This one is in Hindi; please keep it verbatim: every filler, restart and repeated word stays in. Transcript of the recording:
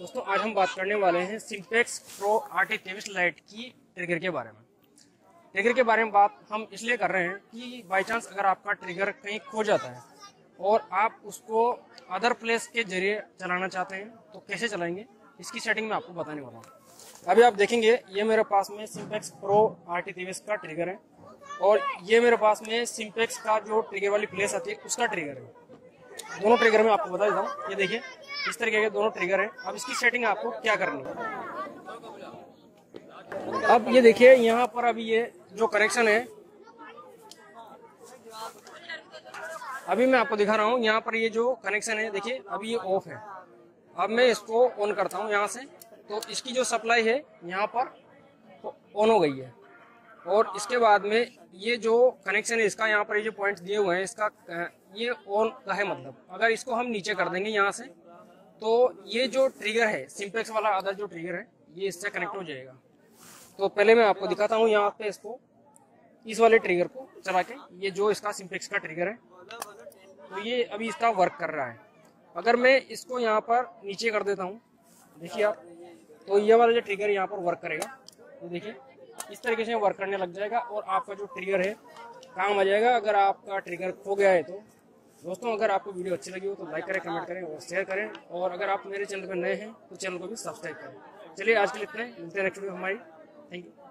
दोस्तों आज हम बात करने वाले हैं सिम्पेक्स प्रो आर टी तेईस लाइट की ट्रिगर के बारे में। ट्रिगर के बारे में बात हम इसलिए कर रहे हैं कि बाई चांस अगर आपका ट्रिगर कहीं खो जाता है और आप उसको अदर प्लेस के जरिए चलाना चाहते हैं तो कैसे चलाएंगे, इसकी सेटिंग में आपको बताने वाला हूँ। अभी आप देखेंगे ये मेरे पास में सिम्पेक्स प्रो आर टी तेईस का ट्रिगर है और ये मेरे पास में सिम्पेक्स का जो ट्रिगर वाली प्लेस आती है उसका ट्रिगर है। दोनों ट्रिगर में आपको बता देता हूँ, ये देखिए इस तरीके के दोनों ट्रिगर हैं। अब इसकी सेटिंग आपको क्या करनी है, अब ये देखिए यहाँ पर अभी ये जो कनेक्शन है अभी मैं आपको दिखा रहा हूँ, यहाँ पर ये जो कनेक्शन है देखिए अभी ये ऑफ है। अब मैं इसको ऑन करता हूँ यहाँ से तो इसकी जो सप्लाई है यहाँ पर ऑन हो गई है और इसके बाद में ये जो कनेक्शन है इसका यहाँ पर ये जो पॉइंट्स दिए हुए हैं इसका ये ऑन का है। मतलब अगर इसको हम नीचे कर देंगे यहाँ से तो ये जो ट्रिगर है सिम्पेक्स वाला आधा जो ट्रिगर है ये इससे कनेक्ट हो जाएगा। तो पहले मैं आपको दिखाता हूँ यहाँ पे इसको, इस वाले ट्रिगर को चला के, ये जो इसका सिम्पेक्स का ट्रिगर है तो ये अभी इसका वर्क कर रहा है। अगर मैं इसको यहाँ पर नीचे कर देता हूँ देखिए आप, तो ये वाला जो ट्रिगर यहाँ पर वर्क करेगा, तो देखिए इस तरीके से वर्क करने लग जाएगा और आपका जो ट्रिगर है काम आ जाएगा। अगर आपका ट्रिगर खो गया है तो दोस्तों अगर आपको वीडियो अच्छी लगी हो तो लाइक करें, कमेंट करें और शेयर करें, और अगर आप मेरे चैनल पर नए हैं तो चैनल को भी सब्सक्राइब करें। चलिए आज के लिए इतना ही, मिलते हैं नेक्स्ट वीडियो हमारी। Thank you.